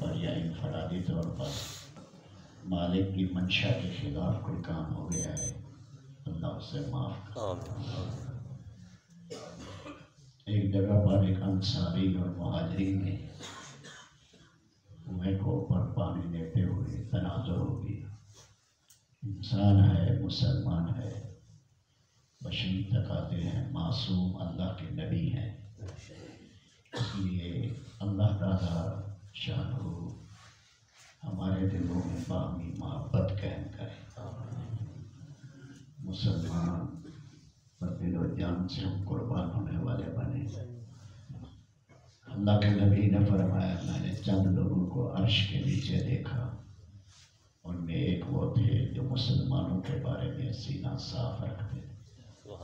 पर या इनफरादी तौर पर मालिक की मंशा के खिलाफ कोई काम हो गया है, अल्लाह उसे माफ़ कर। एक जगह पर एक अंसारी और महाजरीन ने कुएं को ऊपर पानी देते हुए तनाज़ुर हो गया। इंसान है, मुसलमान है, बशर तकाते हैं, मासूम अल्लाह के नबी हैं, इसलिए अल्लाह ताला शानू हमारे दिलों में बामी मोहब्बत कायम करें। मुसलमान पर दिलो जान से हम कुर्बान होने वाले बने। अल्लाह के नबी ने फरमाया, मैंने चंद लोगों को अर्श के नीचे देखा, उनमें एक वो थे जो मुसलमानों के बारे में सीना साफ रखते थे।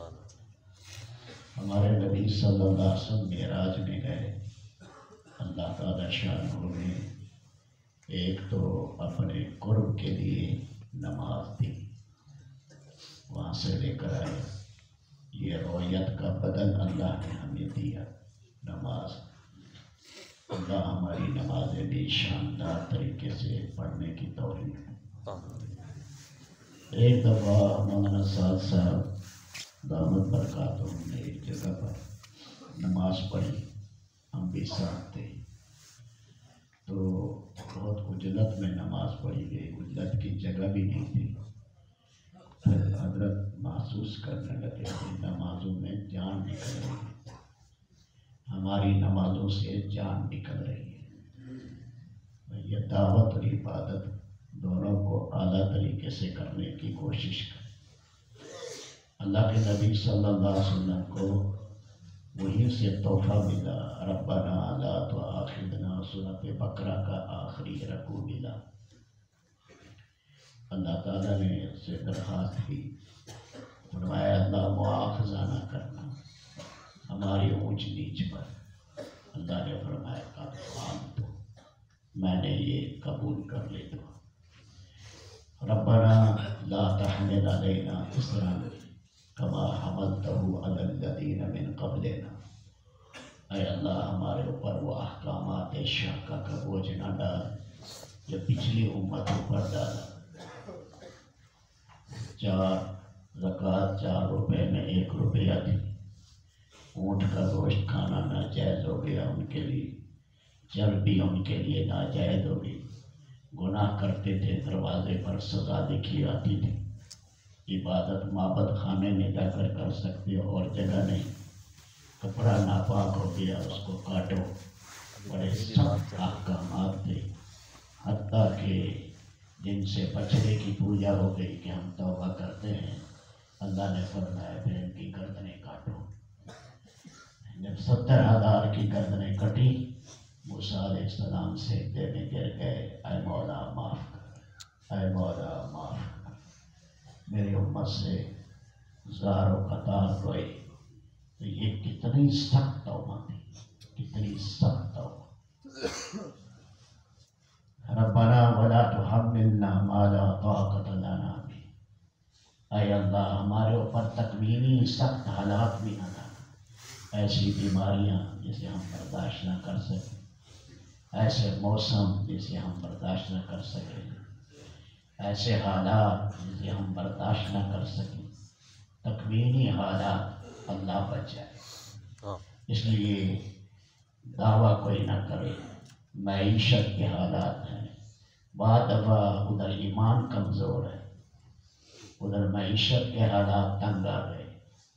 हमारे नबी सल्लल्लाहु अलैहि वसल्लम मेराज में गए। अल्लाह ताला शानों ने एक तो अपने कुर्ब के लिए नमाज दी, वहाँ से लेकर आए। ये रोयत का बदल अल्लाह ने हमें दिया, नमाज। अल्लाह हमारी नमाजें भी शानदार तरीके से पढ़ने की तौफीक है। एक दफ़ा मौलाना साद साहब दामद बरकातों ने एक जगह पर नमाज पढ़ी, हम भी साथ थे। तो बहुत उजलत में नमाज पढ़ी गई, उजलत की जगह भी नहीं थी। फिर हजरत महसूस करने लगे कि नमाजों में जान निकल रही है, हमारी नमाजों से जान निकल रही है। ये दावत और इबादत दोनों को आला तरीके से करने की कोशिश करें। अल्लाह के नबी सल्लल्लाहु अलैहि वसल्लम को वहीं से तोहफा मिला, रब्बना ला तुआखिज़ना, सूरत बकरा का आखिरी रकू मिला। अल्लाह ताला ने उससे दरख्वास्त की, फरमाया अल्लाह मुआखज़ा ना करना हमारी ऊंच नीच पर। अल्लाह ने फरमाया का मान दो, मैंने ये कबूल कर ले दो। रब्बना ला तहमिल अलैना इसरन कमा हमलतहु अला लदीना मिन क़ब्लिना, ऐ अल्लाह हमारे ऊपर वो अहकामात शक़ा का बोझ ना डाल जो पिछली उम्मतों पर डाला। चार ज़कात 4 रुपए में 1 रुपया थी। ऊँट का गोश्त खाना नाजायज़ हो गया उनके लिए, चर्बी उनके लिए नाजायज़ हो गई। गुनाह करते थे, दरवाजे पर सज़ा लिखी आती थी। इबादत माबद खाने में जाकर कर सकते हो, और जगह नहीं। कपड़ा नापाक हो गया, उसको काटो। बड़े सख्त अहकामात थे, हत्ता के जिनसे बछड़े की पूजा हो गई कि हम तौबा करते हैं, अल्लाह ने फरमाया फिर इनकी गर्दनें काटो। जब 70,000 की गर्दनें कटी, मूसा अलैहिस्सलाम सेजदे में गिर गए, ऐ मौला माफ़ कर, ऐ मौला माफ़ कर। मेरी उम्मत से हज़ारों कतार रोए। तो ये कितनी सख्त तौबा थी, कितनी सख्त तौबा। रब्बना वला तुहम्मिलना मा ला ताक़त लना बिह, ऐ अल्लाह हमारे ऊपर तकमीनी सख्त हालात भी ना, ऐसी बीमारियां जिसे हम बर्दाश्त ना कर सकें, ऐसे मौसम जिसे हम बर्दाश्त ना कर सकें, ऐसे हालात जिसे हम बर्दाश्त ना कर सकें, तकवीनी हालात। अल्लाह बचाए। इसलिए दावा कोई ना करे मैशत के हालात हैं, बाद दफ़ा उधर ईमान कमज़ोर है, उधर मैशत के हालात तंग आ गए।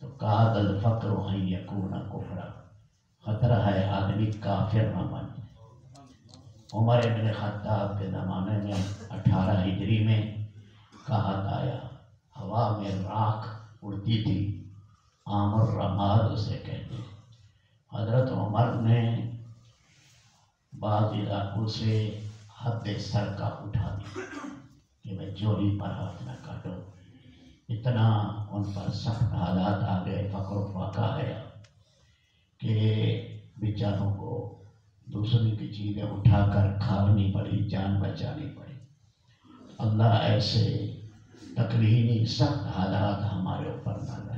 तो कादल फ़क्र है यकूना कुफरा, ख़तरा है आदमी काफिर न बने। उमर इब्न खत्ताब के ज़माने में 18 हिजरी में कहत आया, हवा में राख उड़ती थी, आमर रमाद उसे कहते। हज़रत उमर ने बाद इलाकों से हद सर का उठा दिया कि भाई जोरी पर हाथ न काटो। इतना उन पर सख्त हालात आ गए, फ़क्र फाका आया कि बेचारों को दूसरों की चीज़ें उठाकर खानी पड़ी, जान बचानी पड़ी। अल्लाह ऐसे तकलीफी सख्त हालात हमारे ऊपर ना लाए।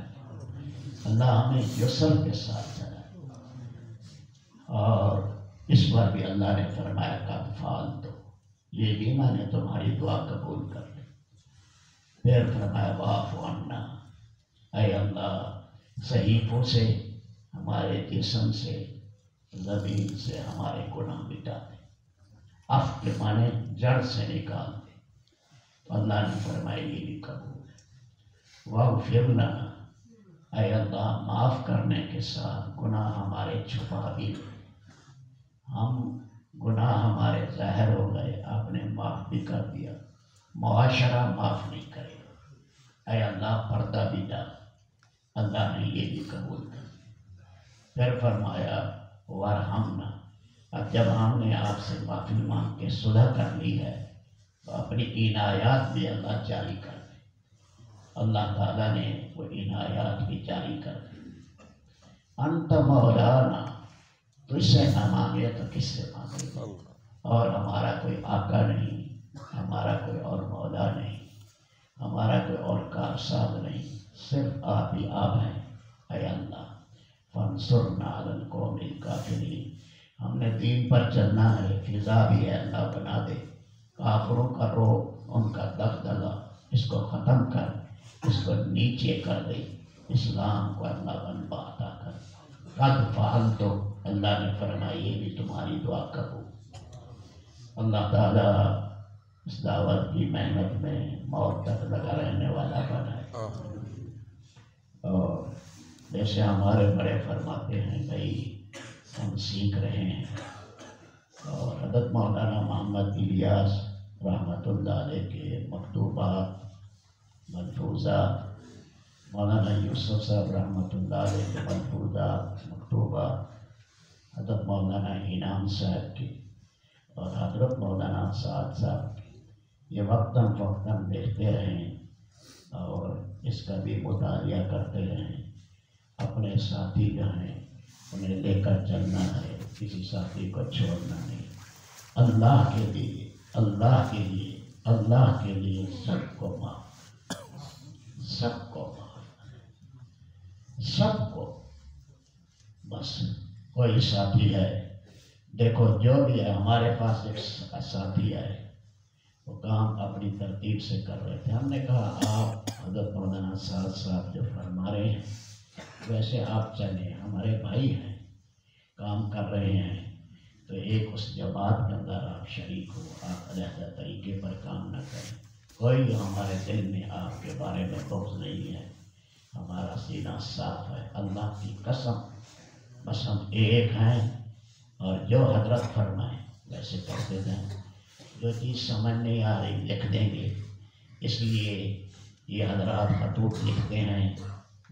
अल्लाह हमें युसर के साथ चलाए। और इस बार भी अल्लाह ने फरमाया था फाल दो, ये बीमा ने तुम्हारी दुआ कबूल कर ली। फिर फरमाया वाफ़ अन्ना, ऐ अल्लाह सहीफों से, हमारे जिस्म से, ज़मीन से हमारे गुनाह मिटा दे, अफ़ के माने जड़ से निकाल दे। तो अल्लाह ने फरमाया ये भी कबूल है। वाह फिर ना, ऐ अल्लाह माफ़ करने के साथ गुनाह हमारे छुपा भी दे, हम गुनाह हमारे ज़ाहिर हो गए, आपने माफ़ भी कर दिया, मुआशरा माफ़ नहीं करेगा, ऐ अल्लाह पर्दा भी डाल। अल्लाह ने ये भी कबूल कर दिया। फिर फरमाया वरहमना, अब जब हमने आपसे माफ़ी मांग के सुलह कर ली है तो अपनी इनायात भी अल्लाह जारी कर दे। अल्लाह ताला ने वो इनायात भी जारी कर दी। अंत मौलाना, तुझसे न मांगे तो किससे मांगे, और हमारा कोई आका नहीं, हमारा कोई और मौला नहीं, हमारा कोई और कारसाद नहीं, सिर्फ आप ही आप हैं। ऐ अल्लाह फंसुरना अल कौमिल काफिरीन, हमने दीन पर चलना है, फिजा भी है अल्लाह बना दे, काफिरों का रोग, उनका दगदगा इसको ख़त्म कर, इसको नीचे कर दे, इस्लाम को अल्लाह बनवा अता कर। कद फाल तो अल्लाह ने फरमाई ये भी तुम्हारी दुआ कबूल। अल्लाह ताला इस दावत की मेहनत में मौत तक लगा रहने वाला बनाए। और जैसे हमारे बड़े फरमाते हैं भाई हम सीख रहे हैं, और हज़रत मौलाना मोहम्मद इलियास रहमतुल्लाह अलैह के मकतूबात मनफूज़ात, मौलाना यूसुफ साहब रहमतुल्लाह अलैह के मनफूज़ात मकतूबात, हज़रत मौलाना इनाम साहब की और हज़रत मौलाना साद साहब की, ये वक्तन फ़क्तन देखते रहें और इसका भी मुतालिया करते रहें। अपने साथी जो हैं उन्हें लेकर चलना है, किसी साथी को छोड़ना नहीं। अल्लाह के लिए, अल्लाह के लिए, अल्लाह के लिए सबको माफ़, सबको माफ़, सबको। बस कोई साथी है, देखो जो भी है हमारे पास एक साथी आए, वो काम अपनी तरतीब से कर रहे थे। हमने कहा आप हज़रत मौलाना साद साहब जो फरमा रहे हैं वैसे आप चलें, हमारे भाई हैं, काम कर रहे हैं, तो एक उस जमात के अंदर आप शरीक हो, आप अलग-अलग तरीके पर काम न करें। कोई हमारे दिल में आपके बारे में बोझ नहीं है, हमारा सीना साफ है, अल्लाह की कसम। बस हम एक हैं और जो हजरत फरमाए वैसे करते जाएं। जो चीज़ समझ नहीं आ रही लिख देंगे, इसलिए ये हजरात खतूत लिखते हैं,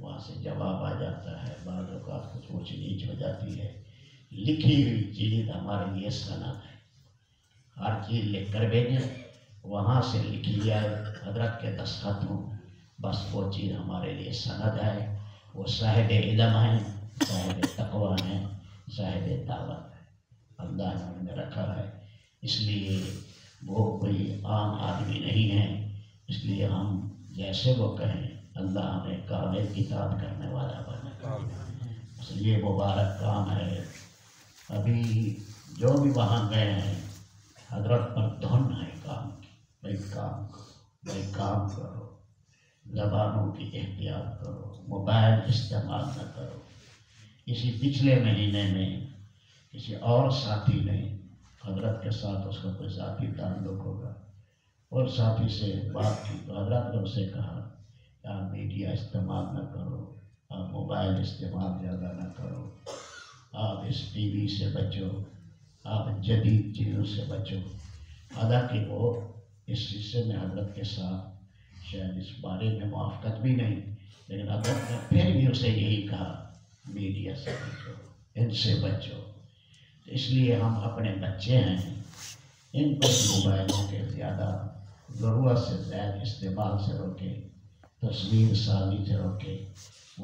वहाँ से जवाब आ जाता है, बाद औक़ात कुछ ऊँच नीच हो जाती है। लिखी हुई चीज़ हमारे लिए सनद है, हर चीज़ लिख कर भेजें, वहाँ से लिखी जाए, हजरत के दस्तखत हों, बस वो चीज़ हमारे लिए सनद है। वो साहिब इल्म हैं, साहिब तकवा है, साहिब दावत है, अल्लाह ने उनमें रखा है, इसलिए वो कोई आम आदमी नहीं है। इसलिए हम जैसे वो कहें, अल्लाह हमें काबिल किताब करने वाला बनाए, इसलिए मुबारक काम है। अभी जो भी वहाँ गए हैं हजरत पर धुन है काम की, भाई काम करो, भाई काम करो, ज़बानों की एहतियात करो, मोबाइल इस्तेमाल न करो। इसी पिछले महीने में किसी और साथी ने हजरत के साथ, उसका कोई साथी ताल्लुक होगा, और साथी से बात की तो हजरत ने उससे कहा आप मीडिया इस्तेमाल न करो, आप मोबाइल इस्तेमाल ज़्यादा न करो, आप इस टीवी से बचो, आप जदीद चीज़ों से बचो। हालांकि वो इस हिस्से में हजरत के साथ शायद इस बारे में मुआफ़क़त भी नहीं, लेकिन हजरत ने फिर भी उसे यही कहा मीडिया से बचो, इनसे बचो। तो इसलिए हम अपने बच्चे हैं, इनको मोबाइलों के ज़्यादा ज़रूरत से ज़्यादा इस्तेमाल से रोकें, तस्वीर साजी से रोकें।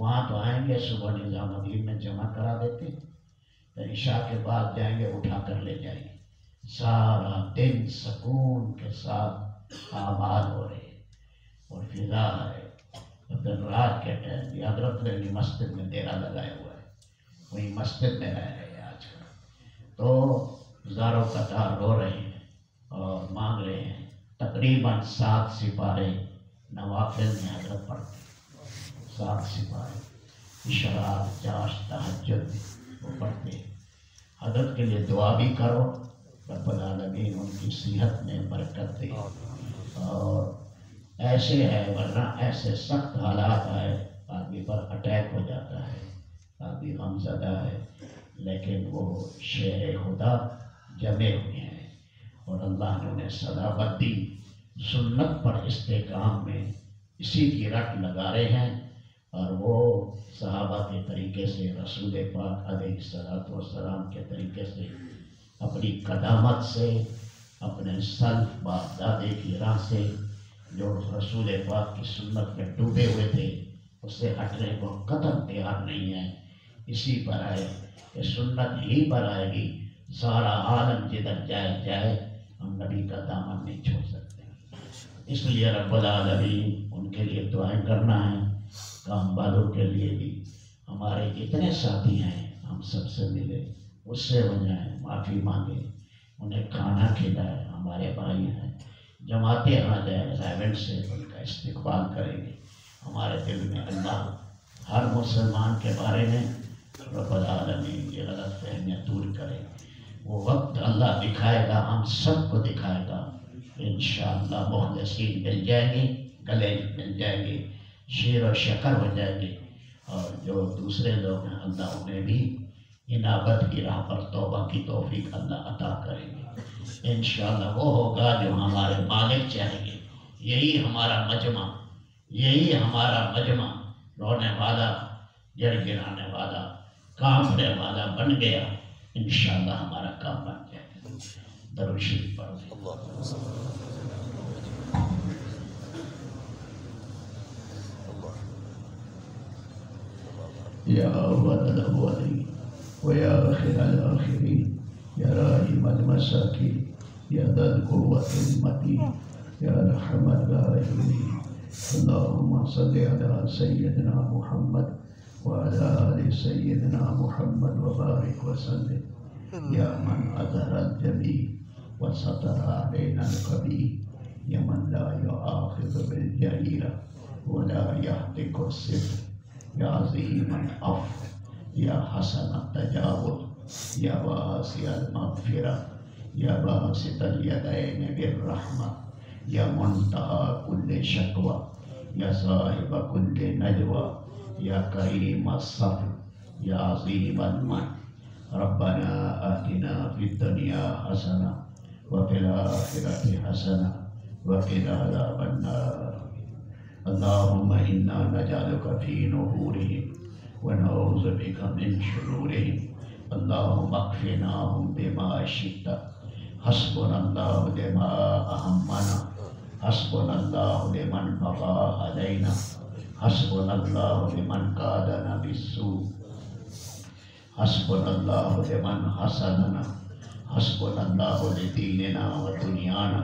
वहाँ तो आएंगे सुबह निज़ामुद्दीन में जमा करा देते, तो इशा के बाद जाएंगे उठा कर ले जाएंगे। सारा दिन सुकून के साथ आबाद हो रहे और फिजा है। रात के टाइम हजरत ने मस्जिद में डेरा लगाया हुआ है, वही मस्जिद में रह रहे हैं आजकल। तो हजारों कतार रो रहे हैं और मांग रहे हैं। तकरीबन 7 सिपारे नवाफिल में हजरत पढ़ते, 7 सिपारे इशरात, जाश, तहज्जुद वो पढ़ते। हजरत के लिए दुआ भी करो, रब्बुल आलमीन उनकी सेहत में बरकत दे। और ऐसे है, वरना ऐसे सख्त हालात आए आदमी पर अटैक हो जाता है, आदमी गमजदा है, लेकिन वो शेर खुदा जमे हुए हैं और अल्लाह ने उन्हें सदावत दी। सुन्नत पर इस्तेकाम में इसी की रट लगा रहे हैं और वो सहाबा के तरीके से, रसूल पाक अलैहिस्सलाम के तरीके से, अपनी कदामत से, अपने सल्फ बाप दादे की राह से, जो रसूल पाक की सुन्नत में डूबे हुए थे, उससे हटने को कतई तैयार नहीं है। इसी पर आए कि सुन्नत ही पर आएगी, सारा आलम जिधर जाए जाए, हम नबी का दामन नहीं छोड़ सकते। इसलिए रब्बुल आलमीन उनके लिए दुआएं करना है। काम वालों के लिए भी हमारे इतने साथी हैं, हम सबसे मिले, उससे हो जाए, माफ़ी मांगे, उन्हें खाना खिलाए, हमारे भाई हैं। जमातें आ जाए रायविंड से, उनका इस्तेकबाल करेंगे। हमारे दिल में अल्लाह हर मुसलमान के बारे में रब्बुल आलमीन ये गलत फहमियाँ दूर करें। वो वक्त अल्लाह दिखाएगा, हम सबको दिखाएगा। इंशाअल्लाह मुखलिसीन मिल जाएंगे, गले मिल जाएंगे, शेर और शकर हो जाएंगे। और जो दूसरे लोग हैं, अल्लाह उन्हें भी इनाबत की राह पर तौबा की तौफीक अल्लाह अता करेंगे। इंशाअल्लाह वो होगा जो हमारे मालिक चाहेंगे। यही हमारा मजमा, यही हमारा मजमा, रोने वाला, जड़ गिराने वाला, कांपने वाला बन गया। इंशाअल्लाह हमारा काम बन जाएगा। दरूद शरीफ पढ़ो। या अव्वल अल्अव्वलीन व या आखिर अल्आखिरीन या राहिम अलमसाकीन या दल क़ुव्वतिल मतीन या अरहम अर्राहिमीन। अल्लाहुम्मा सल्लि अला सय्यदना मुहम्मद व अला आलि सय्यदना मुहम्मद व बारिक व सल्लिम या मन अज़हरा अल-जमील व सतरा अलैना अल-क़बीह या मन ला युआख़िज़ु बिल-जरीरा व ला यहदिकु अस-सित्रा या अज़ीमन अफ़्व या हसन तजावुज़ या वासिअल मग़फ़िरा या बासितल यदैन बिर्रहमा या मुंतहा कुल्ले शक्वा या साहिब कुल्ले नजवा या करीम अस्सफ़्र या अज़ीमल मन। रब्बना आतिना फ़िद दुनिया हसना व फ़िल आख़िरति हसना व क़िना अज़ाबन नार। अल्लाहुम्मा इन्ना नजअलुका फ़ी नूरिहिम व नऊज़ु बिका मिन शुरूरिहिम। अल्लाहुम्मा अक़फ़िनाहुम बिमा शि'ता। हस्बुनल्लाहु लिमा अहम्मना हस्बुनल्लाहु लिमन बग़ा अलैना हस्बुनल्लाहु लिमन क़ादना बिस्सू' हस्बुनल्लाहु लिमन हसदना हस्बुनल्लाहु लिदीनिना व दुनियाना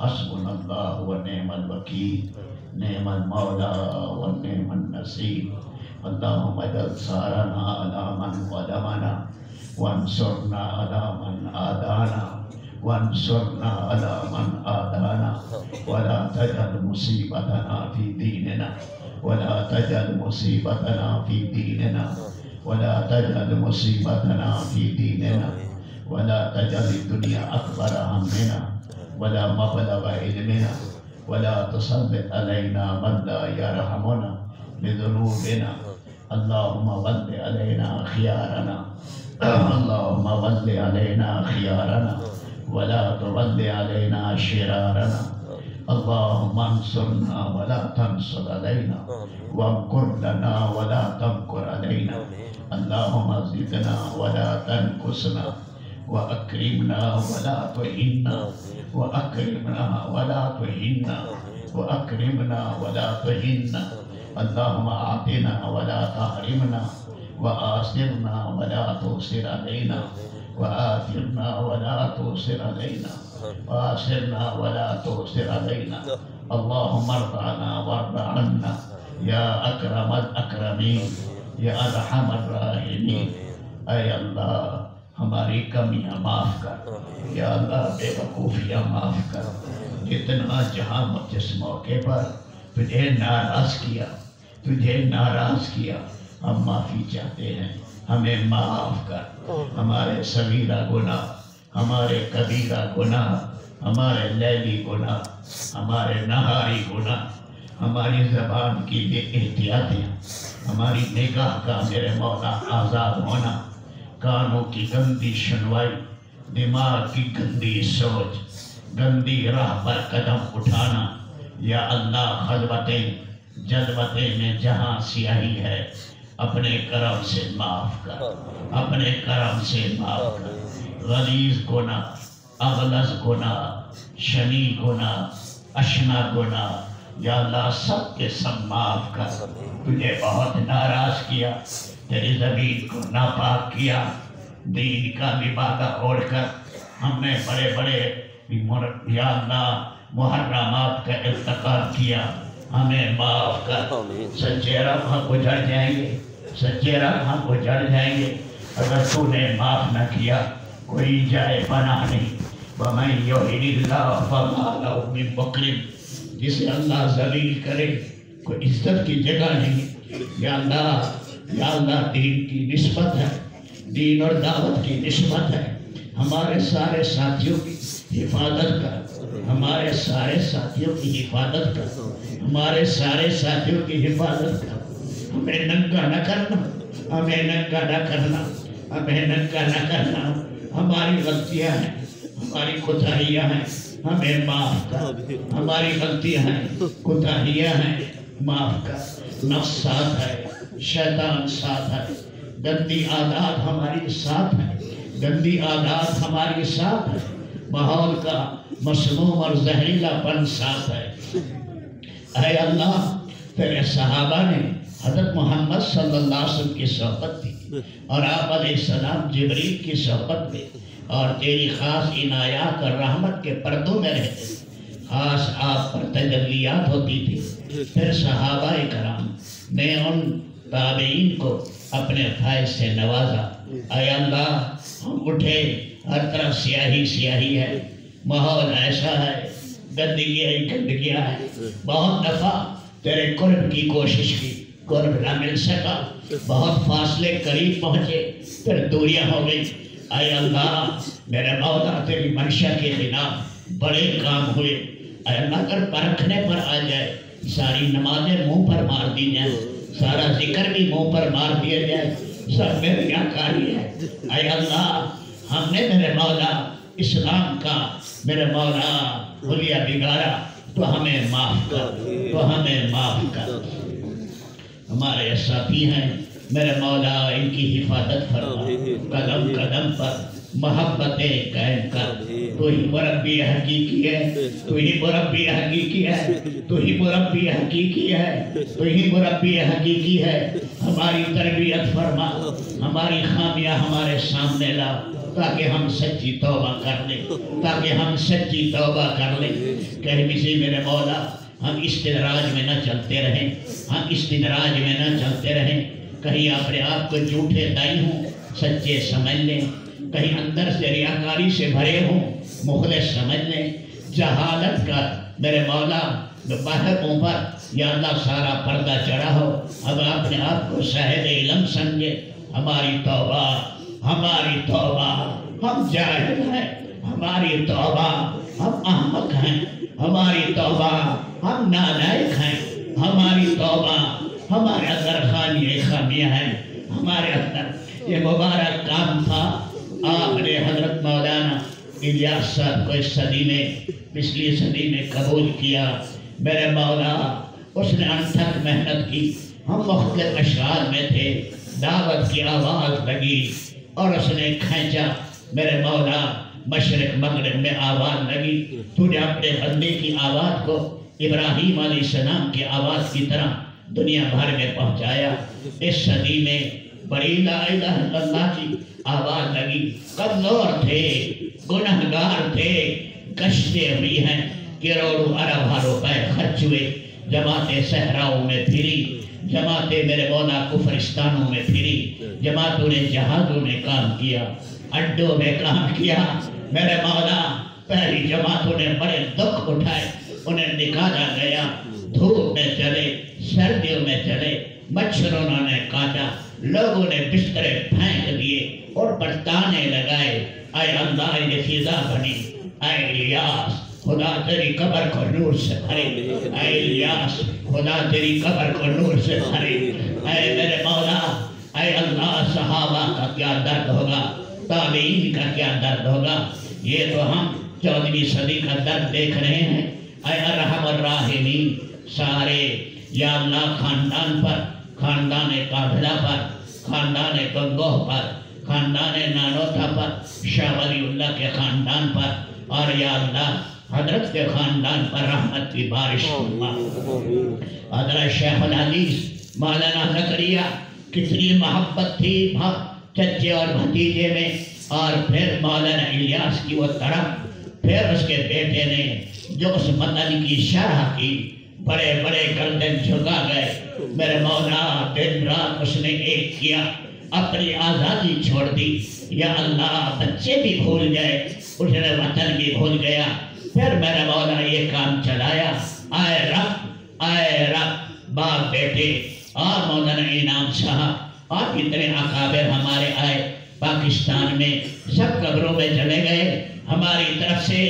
हस्बुनल्लाहु व नि'मल वकील नेमल मौला व नेमल नसीब। अल्लाहुम्मा अजल सारना अला मन वलमना वंसुरना अला मन आदाना वंसुरना अला मन आदाना वला तजअल मुसीबतना फी दीनिना वला तजअल मुसीबतना फी दीनिना वला तजअल मुसीबतना फी दीनिना वला तजअल दुनिया अकबर हमना वला मबलग इल्मिना वला तुसल्लित अलैना मन ला यरहमना बिज़ुनूबिना। अल्लाहुम्मा वल्लि अलैना खियारना अल्लाहुम्मा वल्लि अलैना खियारना वला तुवल्लि अलैना शिरारना। अल्लाहुम्मा अंसुरना वला तंसुर अलैना वमकुर लना वला तमकुर अलैना। अल्लाहुम्मा ज़िदना वला तनकुसना व अक्रिमना वला तुहिन्ना व अक्रिमना वला तुहिन्ना व अक्रिमना वला तुहिन्ना। अल्लाहुम्मा आतिना वला तहरिमना व आसिरना वला तुसिर अलैना व आसिरना वला तुसिर अलैना व आसिरना वला तुसिर अलैना। अल्लाहुम्मा अर्ज़क़ना वर्ज़ अन्ना या अक्रम अल अक्रमीन या अरहम अर्राहिमीन। ऐ अल्लाह हमारी कमियाँ माफ़ कर या अल्लाह, बेवकूफ़ियाँ माफ़ कर। जितना जहाँ जिस मौके पर तुझे नाराज़ किया हम माफ़ी चाहते हैं, हमें माफ़ कर। हमारे सगीरा गुनाह, हमारे कबीरा गुनाह, हमारे लैली गुनाह, हमारे नहारी गुनाह, हमारी ज़बान की बेएहतियातियाँ, हमारी निगाह का मेरे मौला आज़ाद होना, कानों की गंदी सुनवाई, दिमाग की गंदी सोच, गंदी राह पर कदम उठाना। या अल्लाह, खलवतें जलवतें में जहाँ स्याही है अपने करम से माफ़ कर, अपने करम से माफ़ कर। गलीज़ गुनाह, अगलस गुनाह, शनी गुनाह, अशना गुनाह, या अल्लाह सब के सब माफ़ कर। तुझे बहुत नाराज़ किया, तेरी ज़मीन को नापाक किया, दीन का लिबादा ओढ़कर हमने बड़े बड़े या अल्लाह मुहर्रमात का इर्तिकाब किया, हमें माफ़ कर। सच्चे रब हम गुजर जाएंगे, सच्चे रब हम गुजर जाएंगे अगर तूने माफ़ न किया। कोई जाए पनाह नहीं, वमन युहिनिल्लाह फमा लहु मिन मुकरिम, जिसे अल्लाह ज़लील करे कोई इज्जत की जगह नहीं। या अल्लाह दीन की निस्बत है, दीन और दावत की निस्बत है, हमारे सारे साथियों की हिफाजत कर, हमारे सारे साथियों की हिफाजत कर, हमारे सारे साथियों की हिफाजत कर। हमें नंगा न करना, हमें नंगा न करना, हमें नंगा न करना। हमारी गलतियां हैं, हमारी कोताहियां हैं, हमें माफ़ कर। हमारी गलतियां हैं, कोताहियां हैं, माफ़ कर। नफ्स साथ है, शैतान साथ है, गंदी आदत हमारी साथ है, गंदी आदत हमारी साथ है, माहौल का मसमूम और जहरीलापन साथ है। ऐ अल्लाह, तेरे सहाबा ने हज़रत मोहम्मद सल्लल्लाहु अलैहि वसल्लम की सोहबत थी और आप अलैहिस्सलाम जिब्रील की सोहबत में और तेरी ख़ास इनायत और रहमत के पर्दों में रहते थे। ख़ास आप पर तजल्लियात होती थी। फिर सहाबा कराम ने उन ताबईन को अपने फैज़ से नवाजा। ऐ अल्लाह, हम उठे, हर तरफ स्याही स्याही है, माहौल ऐसा है, गंदगियाँ हैं। बहुत दफ़ा तेरे कुर्ब की कोशिश की, कुर्ब ना मिल सका, बहुत फासले करीब पहुँचे, फिर दूरियाँ हो गई। ऐ अल्लाह मेरे मौला, तेरी मंशा के खिलाफ बड़े काम हुए। ऐ अल्लाह, अगर परखने पर आ जाए सारी नमाजें मुँह पर मार दी जाए, सारा जिक्र भी मुँह पर मार दिया जाए, सब मेरे क्या कार्य है। ऐ अल्लाह, हमने मेरे मौला इस्लाम का मेरे मौला हुलिया बिगाड़ा, तो हमें माफ़ कर, तो हमें माफ़ कर। हमारे साथी हैं मेरे मौला, इनकी हिफाजत फरमा, कदम कदम पर मोहब्बतें कायम कर। तू ही मुरब्बी हकीकी है, तू ही मुरब्बी हकीकी है, तू ही मुरब्बी हकीकी है, तू ही मुरब्बी हकीकी है। हमारी तरबियत फरमा, हमारी खामियां हमारे सामने ला, ताकि हम सच्ची तौबा कर लें, ताकि हम सच्ची तौबा कर लें। करीम से मेरे मौला, हम इस्तिदराज में न चलते रहें, हम इस्तिदराज में न चलते रहें। कहीं अपने आप को झूठे दाई हूँ सच्चे समझ लें, कहीं अंदर से रियाकारी से भरे हों मुखलिस समझ लें। जहालत का मेरे मौला बाहर ऊपर या अल्लाह सारा पर्दा चढ़ा हो, अब अपने आप को साहिब इलम समझे। हमारी तौबा, हमारी तौबा, हम जाहिल हैं, हमारी तौबा, हम अहमक हैं, हमारी तौबा, हम नालायक हैं, हमारी तौबा, हमारे अंदर खामियां हैं, हमारे अंदर। ये मुबारक काम था, आपने हजरत मौलाना इलियास साहब को इस सदी में, पिछली सदी में कबूल किया। मेरे मौला, उसने अनथक मेहनत की। हम मुख्तलिफ अशआर में थे, दावत की आवाज़ लगी और उसने खींचा। मेरे मौला, मशरक मगरब में आवाज़ लगी। तूने अपने बंदे की आवाज़ को इब्राहीम अलैहिस्सलाम की आवाज़ की तरह दुनिया भर में पहुँचाया। इस सदी में बड़ी ला इलाहा इल्लल्लाह की आवाज़ लगी। कमज़ोर थे, गुनहगार थे, कश्ते हुई हैं, करोड़ों अरबों रुपए खर्च हुए। जमातें सहराओं में फिरी, जमातें मेरे मौला कुफरिस्तानों में फिरी, जमातों ने जहाज़ों में काम किया। अंडों ने काम किया। मेरे मौला पहली जमातों ने बड़े दुख उठाए, उन्हें निकाला गया, धूप में चले, सर्दियों में चले, मच्छरों ने काटा, लोगों ने बिस्तरे फेंक दिए और बरताने लगाए। आए अंदाज़ ये फिजा बनी, आए इलियास खुदा तेरी कब्र को नूर से भरे, आए इलियास खुदा तेरी कब्र को नूर से भरे। आए मेरे मौला, आए अल्लाह, सहाबा का क्या दर्द होगा, ताबीन का क्या दर्द होगा। ये तो हम 14वीं सदी का दर्द देख रहे हैं। आए अरहमर राहिमीन, सारे या अल्लाह खानदान पर, खानदान काफिला पर, खानदान गंगोह पर, खानदान नानोथा पर, शाह वलीउल्लाह के खानदान पर और या अल्लाह हजरत के खानदान पर रहमत की बारिश। हजरत शेखुल हदीस मौलाना ज़करिया, कितनी मोहब्बत थी चचे और भतीजे में। और फिर मौलाना इलियास की वो तरफ, फिर उसके बेटे ने जो उस मतन की शरह की, बड़े बड़े गर्दन झुका गए। मेरे मौला दिन रात उसने एक किया, अपनी आज़ादी छोड़ दी। या अल्लाह बच्चे भी भूल गए, उसने वतन भी भूल गया। फिर मेरे मौला ये काम चलाया। आए रब, आए रब, बाप बेटे और मौलाना इनाम साहब और इतने अकाबिर हमारे आए। पाकिस्तान में सब कब्रों में चले गए। हमारी तरफ से,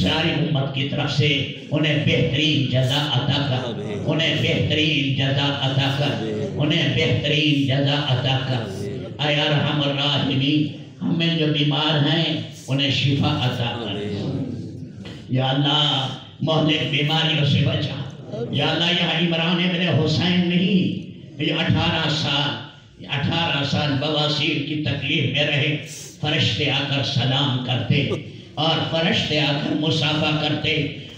सारी उम्मत की तरफ से उन्हें बेहतरीन जज़ा अता कर, उन्हें बेहतरीन जज़ा अता कर, उन्हें बेहतरीन जज़ा अता कर। आए अरहमर राहिमीन, हमें जो बीमार हैं उन्हें शिफा अता कर। या अल्लाह मोहलिक बीमारियों से बचा। या अल्लाह यहाँ इमरान इब्न हुसैन नहीं, ये 18 साल बवासीर की तकलीफ में रहे। फरिश्ते आकर सलाम करते और फरिश्ते आकर मुसाफा करते।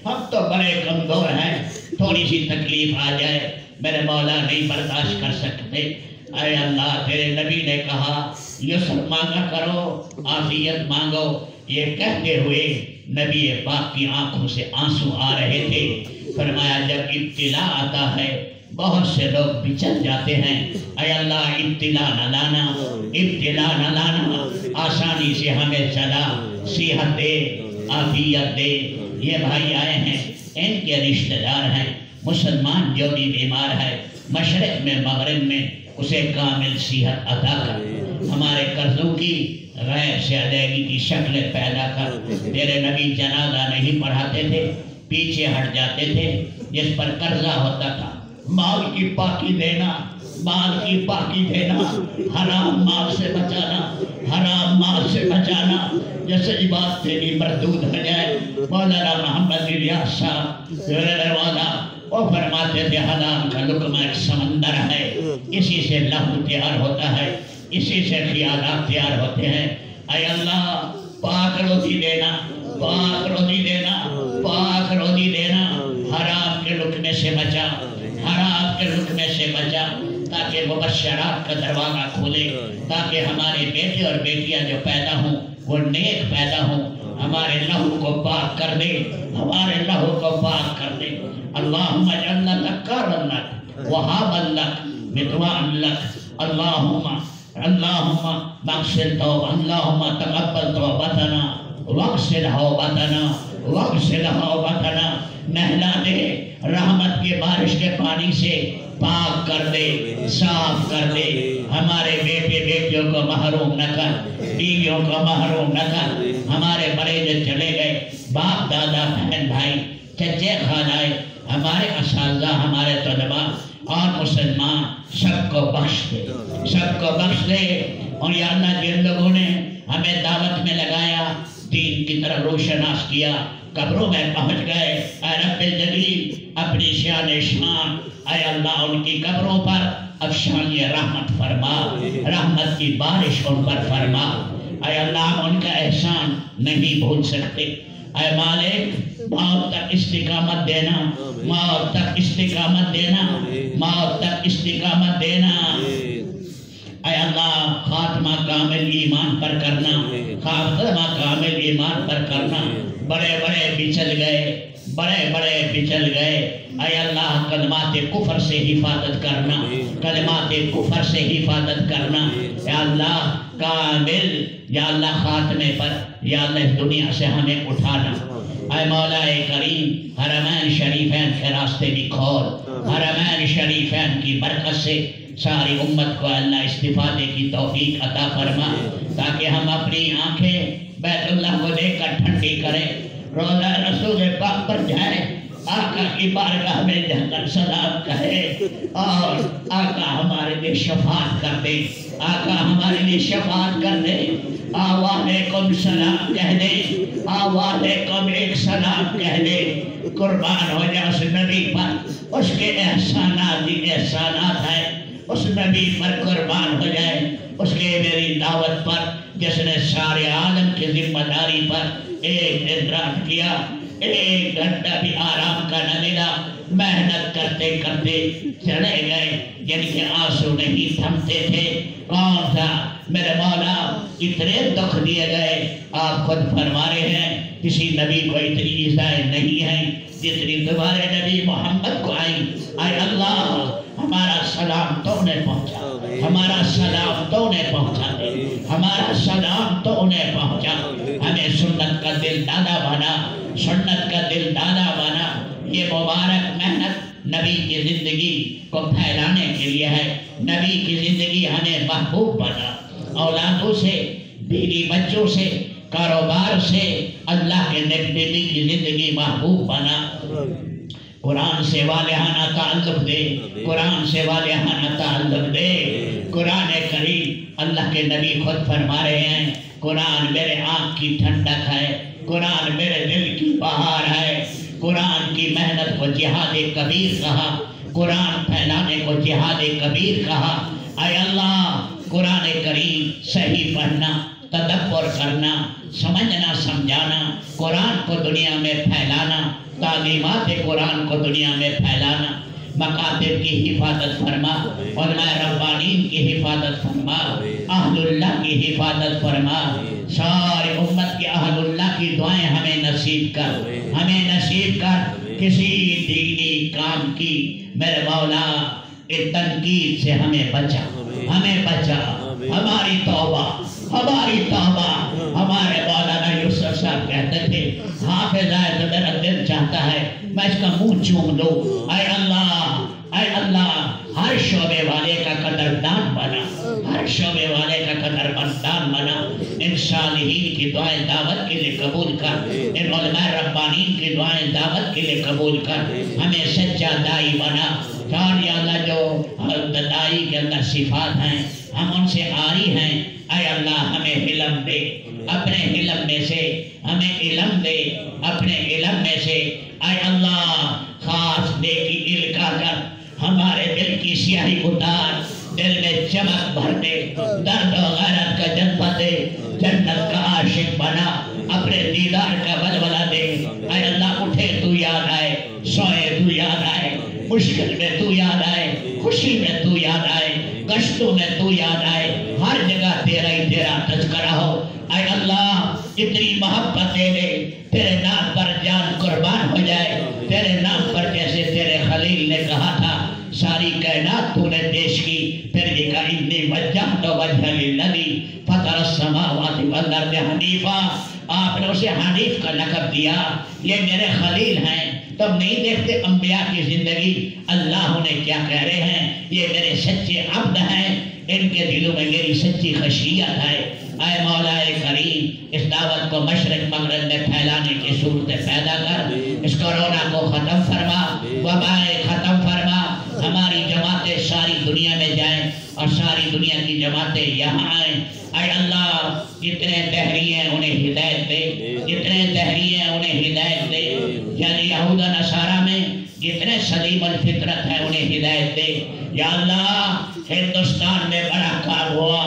हम तो बड़े कमज़ोर हैं, थोड़ी सी तकलीफ आ जाए मेरे मौला नहीं बर्दाश्त कर सकते। अरे अल्लाह, तेरे नबी ने कहा यूसुफ मांगा करो, आफियत मांगो। ये कहते हुए नबी पाक की आंखों से आंसू आ रहे थे। फरमाया जब इब्तिला आता है बहुत से लोग बिचल जाते हैं। अय अल्लाह, इब्तिला न लाना, इब्तिला न लाना, आसानी से हमें चला सेहत दे, आफियत दे। ये भाई आए हैं, इनके रिश्तेदार हैं मुसलमान, जो भी बीमार है मशरक़ में मगरब में, उसे कामिल सेहत अता कर। हमारे कर्जों की, गैर से अदायगी की शक्ल पैदा कर। तेरे नबी जनाजा नहीं पढ़ाते थे, पीछे हट जाते थे। जिस पर कर्जा होता था, माल की पाकी देना, माल की पाकी देना, हराम माल से बचाना, हराम माल से बचाना। जैसे इबादत तेरी मरदूद हो जाए। मौलाना मोहम्मद इलियास साहब वो फरमाते थे हराम का लुकमा एक समंदर है, इसी से लहू तैयार होता है, इसी से ख्यालात तैयार होते हैं। अय अल्लाह, पाक रोटी देना, पाक रोटी देना, पाक रोटी देना, हराम के लुकमे से बचा, हराम के रुकने से बचा, ताकि वो बशरात का दरवाजा खोले, ताकि हमारे बेटे और बेटियां जो पैदा हों वो नेक पैदा हों। हमारे लहू को पाक कर दे, हमारे लहू को पाक कर दे। अल्लाहुम्मा जन्नत करमक वहाबलक बिदवानलक, अल्लाहुम्मा अल्लाहुम्मा बख्शिल तौब, अल्लाहुम्मा तकब्बल तौबतना वक्सिलहौबतना वक्सिलहौबतना। नहला दे रहमत के बारिश के पानी से, पाक कर दे, साफ कर दे। हमारे बेटे बेटियों को महरूम न कर, बीवियों को महरूम न कर। हमारे बड़े जो चले गए, बाप दादा बहन भाई चचे खालाए, हमारे असातिज़ा, हमारे तलबा और मुसलमान सबको बख्श दे, सबको बख्श दे। और या अल्लाह, जिन लोगों ने हमें दावत में लगाया, दीन की तरफ रोशनास किया, कब्रों में पहुंच गए, ऐ रब्बे जलील अपनी शान शान, ऐ अल्लाह उनकी कब्रों पर अफशान रहमत फरमा, रहमत की बारिश उन पर फरमा। ऐ अल्लाह, उनका एहसान नहीं भूल सकते। ऐ मालिक, मौत तक इस्तिकामत देना, मौत तक इस्तिकामत देना, मौत तक इस्तिकामत देना। ऐ अल्लाह, खात्मा कामिल ईमान पर करना, खात्मा कामिल ईमान पर करना। बड़े बड़े बिचल गए, बड़े बड़े पिछल गए। अय अल्लाह कलमाते कुफर से हिफाजत करना, कलमाते कुफर से हिफाजत करना। या अल्लाह कामिल, या अल्लाह खात्मे पर, या अल्लाह इस दुनिया से हमें उठाना। अय मौलाए करीम हरमैन शरीफैन के रास्ते भी खोल, हरमैन शरीफैन की बरकत से सारी उम्मत को अल्लाह इस्तिफादे की तौफीक अता फरमा, ताकि हम अपनी आँखें बैतुल्लाह को देखकर ठंडी करें, रोज़ा रसूल पाक पर जाए, आका की बारगाह में जाकर सलाम कहे और आका हमारे लिए शफात कर दे, आका हमारे लिए शफात कर दे। आवालेकुम सलाम कह दे, आवालेकुम एक सलाम कह दे। कुर्बान हो जाओ उस नबी पर, उसके एहसानात ही एहसानात है। उस नबी पर कुर्बान हो जाए, उसके मेरी दावत पर, जिसने सारे आलम की जिम्मेदारी पर एक इंतजार किया, एक घंटा भी आराम का न मिला, मेहनत करते करते चले गए, जिनके आंसू नहीं थमते थे। कौन था मेरे मौला? इतने दुख दिए गए। आप खुद फरमा रहे हैं किसी नबी को इतनी इज़ाएं नहीं हैं जितनी तुम्हारे नबी मोहम्मद को आई। आए अल्लाह हमारा सलाम तो उन्हें पहुँचा, हमारा सलाम तो उन्हें पहुँचा, हमारा सलाम तो उन्हें पहुँचा। हमें सुन्नत का दिल दादा बना, सुन्नत का दिल दादा बना। ये मुबारक मेहनत नबी की ज़िंदगी को फैलाने के लिए है। नबी की ज़िंदगी हमें महबूब बना, औलादों से, बीवी बच्चों से, कारोबार से, अल्लाह के नेक बंदे की ज़िंदगी महबूब बना। कुरान से वालिहाना ताल्लुक़ दे, कुरान से वालिहाना ताल्लुक़ दे। कुरान करीम अल्लाह के नबी खुद फरमा रहे हैं, कुरान मेरे आँख की ठंडक है, कुरान मेरे दिल की बहार है। कुरान की मेहनत को जिहादे कबीर कहा, कुरान फैलाने को जिहादे कबीर कहा। आय अल्लाह कुरान करीम सही पढ़ना, तदब्बर करना, समझना, समझाना, कुरान को दुनिया में फैलाना, तालीमात कुरान को दुनिया में फैलाना। मकातिब की हिफाजत फरमा, उलमाए रब्बानीन की हिफाजत फरमा, अहलुल्लाह की हिफाजत फरमा। सारी उम्मत के अहलुल्लाह की दुआएं हमें नसीब कर, हमें नसीब कर। किसी दीनी काम की मेरे मौला तनकीद से हमें बचा, हमें बचा। हमारी तौबा, हमारी तौबा। हमारे मौलाना यूसुफ साहब कहते थे, हाफिज़ आए तो मेरा दिल चाहता है मैं इसका मुँह चूम लूँ। आए अल्लाह हर शोबे वाले का कदरदान बना, हर शोबे वाले का कदरदान बना। इन सालिहीन की दुआएं दावत के लिए कबूल कर, इन उलमाए रब्बानीन की दुआएं दावत के लिए कबूल कर। हमें सच्चा दाई बना। या अल्लाह जो दाई के अंदर सिफात हैं हम उनसे आरी हैं। आए अल्लाह हमें इलम दे, अपने इलम में से हमें इलम दे, अपने इलम में से। आए अल्लाह खास दे की इल्का कर, हमारे दिल की स्याही उतार, दिल में चमक भर दे, दर्द और गैरत का जज्बा दे, जन्नत का आशिक बना, अपने दीदार का बलबला दे। आए अल्लाह उठे तू याद आए, सोए तू याद आए, मुश्किल में तू याद आए, खुशी में तू याद आए, कष्टों में तू याद आए। हर जगह तेरा ही तेरा तज़किरा हो। आए अल्लाह इतनी मोहब्बत दे दे, तेरे नाम पर जान कुर्बान हो जाए, तेरे नाम पर। जैसे तेरे खलील ने कहा था, सारी कायनात तूने पेश की, फिर देखा इतनी वजह तो वजह लदी फतर समावाति वल अर्द हनीफा। आपने उसे हनीफ का लक़ब दिया, ये मेरे खलील हैं। तब नहीं देखते अम्बिया की ज़िंदगी, अल्लाह उन्हें क्या कह रहे हैं, ये मेरे सच्चे अब्द हैं, इनके दिलों में मेरी सच्ची खशियत है। आए मौलाए करीम इस दावत को मशरक मगरब में फैलाने की सूरत पैदा कर, इस कोरोना को ख़त्म फरमा, वबाए ख़त्म फरमा। हमारी जमातें सारी दुनिया में जाएँ और सारी दुनिया की जमातें यहाँ आएँ। आए अल्लाह जितने तहरीर हैं उन्हें हिदायत दे, जितने तहरीर हैं उन्हें हिदायत दे। यानी यहूदा नसारा में जितने सलीम अल फितरत हैं उन्हें हिदायत दे। या अल्लाह हिंदुस्तान में बड़ा काम हुआ,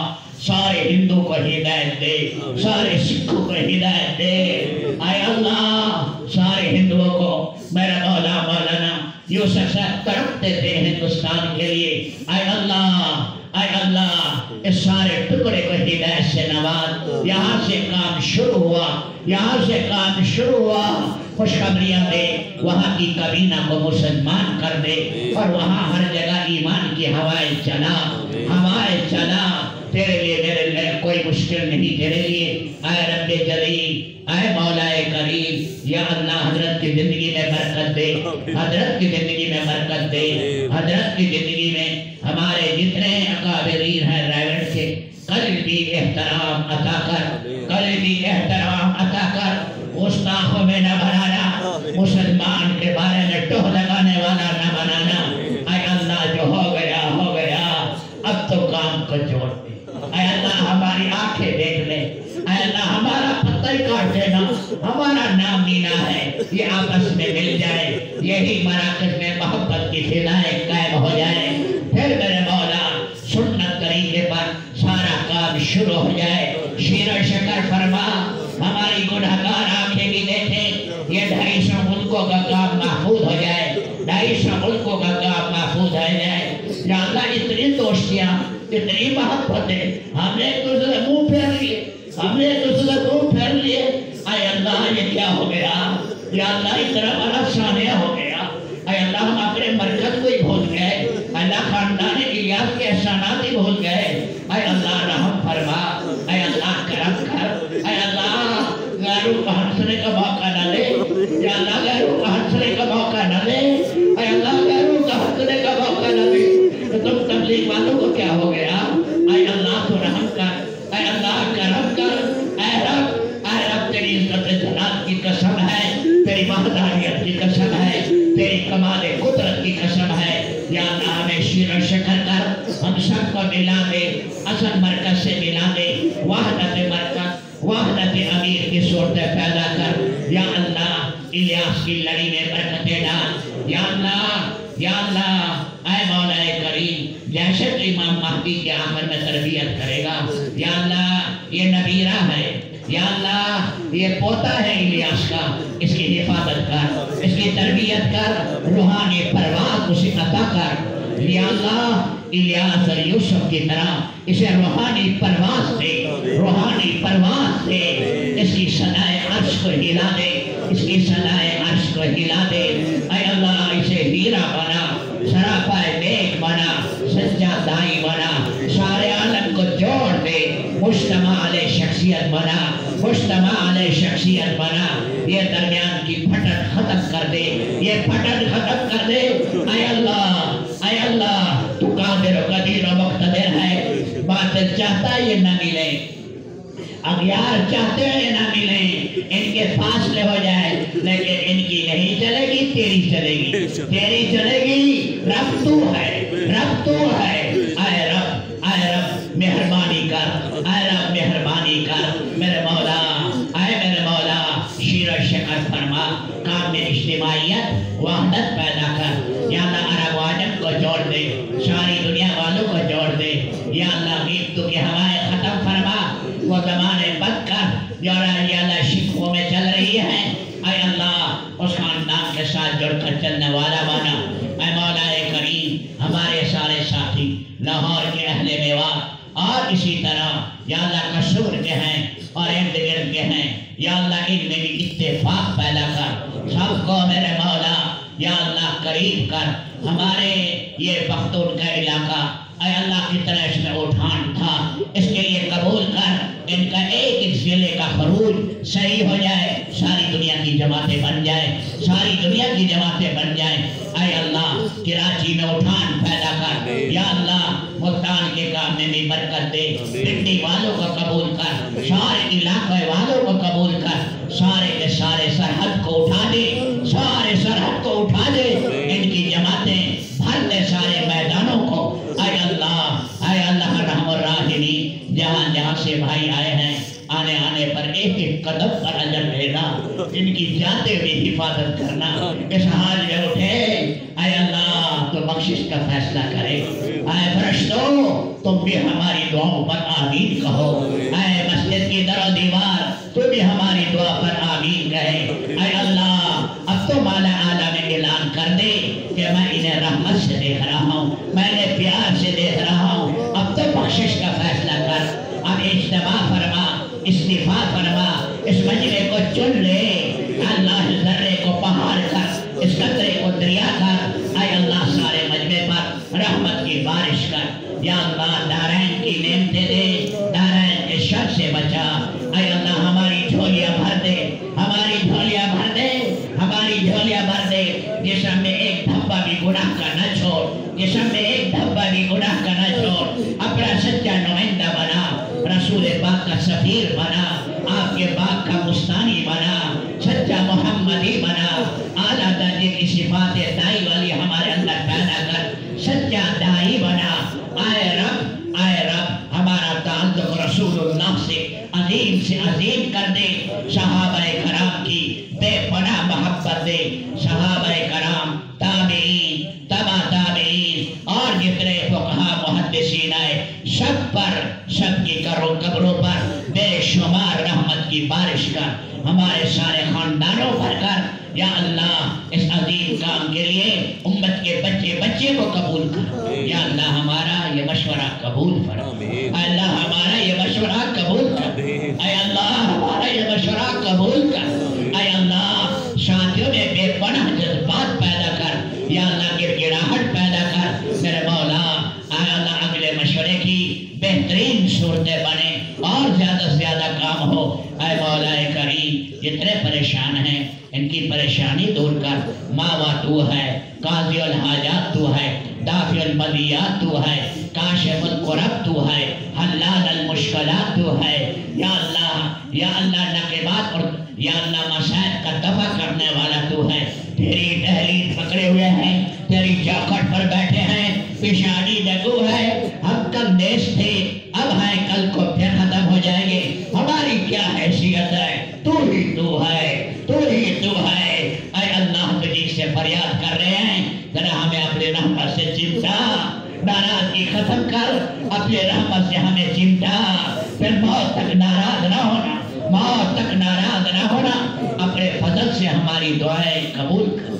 सारे हिंदू को हिदायत दे, सारे सिखों को हिदायत दे। आए अल्लाह सारे हिंदुओं को मेरा मौला मौलाना यूसुफ साहब तड़पते थे हिंदुस्तान के लिए। आए अल्लाह, आए अल्लाह इस सारे टुकड़े को हिदायत से नवाज। यहाँ से काम शुरू हुआ, यहाँ से काम शुरू हुआ। खुशखबरियाँ दे, वहाँ की कमीना को मुसलमान कर दे और वहाँ हर जगह ईमान की हवाएं चला, हवाएं चला। तेरे लिए मेरे लिए कोई मुश्किल नहीं, तेरे लिए आए रब्बे जलील, आए मौलाए करीम। या अल्लाह हजरत की जिंदगी में बरकत दे, हजरत की जिंदगी में बरकत दे, हजरत की जिंदगी में हमारे जितने अकाबिरीन हैं रायविंड के, कल भी एहतराम अता कर, कल भी एहतराम अता कर। गुस्ताखों में न बनाना, मुसलमान के बारे में टोह लगाने वाला न बनाना। आए अल्लाह जो हो गया हो गया, अब तो काम को जोड़ दे। आए अल्लाह हमारी आंखें देख ले, आए अल्लाह हमारा पत्ता ही काट देना। हमारा नाम नीना है, ये आपस में मिल जाए, यही मराकश में मोहब्बत की सिलाएं कायम हो जाए। फिर मेरे मौला सुन्नत तरीके पर सारा काम शुरू हो जाए। शीर शकर फरमा, हमारी गुनहगार आंखें भी देखे, ये 250 मुल्कों का काम महफूज हो जाए, 250 मुल्कों का काम महफूज हो जाए। या अल्लाह इतनी दोस्तियाँ, इतनी मोहब्बतें, हमने एक दूसरे मुँह फेर लिए, हमने एक दूसरे मुँह फेर लिए। आए अल्लाह ये क्या हो गया, या अल्लाह इतना बड़ा सानिया हो गया। आए अल्लाह हम अपने मरकज को ही भूल गए, अल्लाह खानदान इलियास के एहसानात ही भूल गए। आए अल्लाह रहम फरमा, आए अल्लाह करम कर, आए अल्लाह गैरों को हंसने का मौका न दे, या अल्लाह गैरों को हंसने का मौका न दे, आए अल्लाह गैरों को हंसने का मौका न दे। तुम तबलीग वालों को क्या हो गया? आए अल्लाह तो रहम कर, आए अल्लाह करम कर। आए रब तेरी इज्जत-ए-जलाल की कसम है, तेरी महदानियत की कसम है, तेरी कमाल कुदरत की कसम है। या अल्लाह हमें शीर शकर कर, हम सबको मिला दे, असल मरकज से मिला दे। वहदत मरकज, वहदत अमीर की सूरत पैदा कर। या अल्लाह इलियास की लड़ी में बरकतें डाल। या अल्लाह, या अल्लाह, आए मौलाए करीम जैसे इमाम महदी के आमर में तरबियत करेगा। या अल्लाह ये नबीरा है, या अल्लाह ये पोता है इलियास का, इसकी हिफाजत कर, इसकी तरबियत कर, रूहानी परवान उसे अता कर। या अल्लाह इलियास और यूसुफ की तरह इसे रूहानी परवास दे, रूहानी परवास दे। इसकी सनाए अर्श को हिला दे, इसकी सनाए अर्श को हिला दे। आए अल्लाह इसे हीरा बना, शराफाए नेक बना, सज्जा दाई बना, सारे आलम को जोड़ दे, मुज्तमा अले शख्सियत बना, मुज्तमा अले शख्सियत बना। ये दरमियान की फटक खत्म कर दे, ये फटक खत्म कर दे। आए अल्लाह, आए अल्लाह तू कादिर व कदीर व मुक़्तदिर है। बातिल चाहता है ये न मिले, अग्यार चाहते हैं ना मिले, इनके फासले हो जाए, लेकिन इनकी नहीं चलेगी, तेरी चलेगी, तेरी चलेगी। रब तू है, रब तू है। आए रब, आए रब मेहरबानी कर, आए रब मेहरबानी कर। मेरे मौला, आए मेरे मौला शीर शकर फरमा, काम में इज्तिमाइयत वहदत पैदा कर। या अल्लाह अरब व अजम को जोड़ दे, सारी दुनिया वालों को जोड़ दे। या अल्लाह गीबत की हवाएं खत्म फरमा, वो जमाने बंद कर जो अल्लाह शिकवों में चल रही है। आए अल्लाह उस खानदान के साथ जुड़कर चलने वाला बना। आए मौलाए करीम हमारे सारे साथी लाहौर के अहले मेवा और इसी तरह या अल्लाह कसूर के हैं और इर्द गिर्द के हैं, या अल्लाह इनमें भी इत्तेफाक पैदा कर सबको। मेरे मौला या अल्लाह करीब कर। हमारे ये पख्तून का इलाका आए अल्लाह की तरह इसमें उठान था, इसके लिए कबूल कर। इनका एक एक जिले का खरूज सही हो जाए, सारी दुनिया की जमातें बन जाए, सारी दुनिया की जमातें बन जाए। आए अल्लाह कराची में उठान पैदा कर। या अल्लाह मुल्तान के काम में भी बरकत दे, पिंडी वालों को कबूल कर, सारे इलाके वालों को कबूल कर, सारे के सारे सरहद को उठा दे, सारे सरहद को उठा दे। इनकी जमातें भर दे सारे मैदानों को। आए अल्लाह, आए अल्लाह रहमत राहिमी, जहाँ जहाँ से भाई आए हैं आने आने पर एक एक कदम पर अजर देना, इनकी जाते हुए हिफाजत करना, इस हाल में उठे। आए अल्लाह तो बख्शिश का फैसला करे। आए फरिश्तों तुम भी हमारी दुआओं पर आमीन कहो। आए मस्जिद की दर और दीवार तुम भी हमारी दुआ पर आमीन कहे। आए अल्लाह अब तो माला आला में ऐलान कर दे कि मैं इन्हें रहमत से देख रहा हूँ, मैंने प्यार से देख रहा हूँ, अब तो बख्शिश का फैसला कर। अब इज्तिमा फरमा, इस्तीफा फरमा, इस मजले को चुन ले। अल्लाह इस दर्रे को पहाड़ कर, इस कतरे को दरिया कर। आए अल्लाह सारे मजमे पर रहमत की बारिश कर। या अल्लाह नारायण की नेमतें दे, नारायण के शर से बचा। आए अल्लाह हमारी झोलियाँ भर दे, हमारी झोलियाँ भर दे, हमारी झोलियाँ भर दे। जिसमें एक धब्बा भी गुनाह का न छोड़, जिसमें एक धब्बा भी गुनाह का न छोड़। अपना सच्चा नुमाइंदा बना, रसूल पाक का सफीर बना, आपके बाप का मुस्तानी बना, सच्चा मोहम्मदी बना। आला दर्जे की सिफात दाई वाली हमारे अंदर पैदा कर, सच्चा दाई बना। आए रब हमारा ताल्लुक रसूलुल्लाह से अजीम कर दे। सहाबाए कराम की बेपनाह मोहब्बत दे। सहाबाए कराम, ताबईन, तबा ताबईन और जितने फुकहा मुहद्दिसीन आए, सब पर, सबकी कब्रों पर बेशुमार रहमत की बारिश कर। हमारे सारे खानदानों पर कर। या अल्लाह इस अजीम काम के लिए उम्मत के बच्चे बच्चे को कबूल कर। या अल्लाह हमारा ये मशवरा कबूल फरमा। अल्लाह हमारा ये मशवरा कबूल कर। अल्लाह हमारा ये मशवरा कबूल कर। अल्लाह शादियों में बेपनाह जज्बात पैदा कर। या अल्लाह गिड़गिड़ाहट पैदा कर। मेरे मौला अल्लाह अगले मशवरे की बेहतरीन सूरतें बने और ज्यादा से ज्यादा काम हो। ऐ मौलाए करीम, जितने परेशान हैं इनकी परेशानी दूर कर। मावा तू है, काज़ियुल हाजात तू है, दाफियुल बलियात तू है, काशिफुल कुरब तू है, हल्लालुल मुश्किलात तू है। या अल्लाह नक़बात और या अल्लाह मसाइब का दफ़ा करने वाला तू है। तेरी दहलीज पकड़े हुए हैं, तेरी चौखट पर बैठे हैं, पेशानी डगू है। हम कल देश थे, अब है कल को फिर खत्म हो जाएंगे। हमारी क्या हैसियत है? तू ही तू है, तू ही तू है। ऐ अल्लाह तुझी से फरियाद कर रहे हैं, जरा हमें अपने रहमत से चिमटा, नाराजगी खत्म कर। अपने रहमत से हमें चिमटा, फिर मौत तक नाराज ना होना, मौत तक नाराज ना होना। अपने फजल से हमारी दुआएं कबूल कर।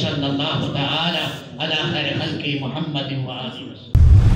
सल्लल्लाहु तआला अला खैर खल्की मुहम्मद व आलिहि वसल्लम।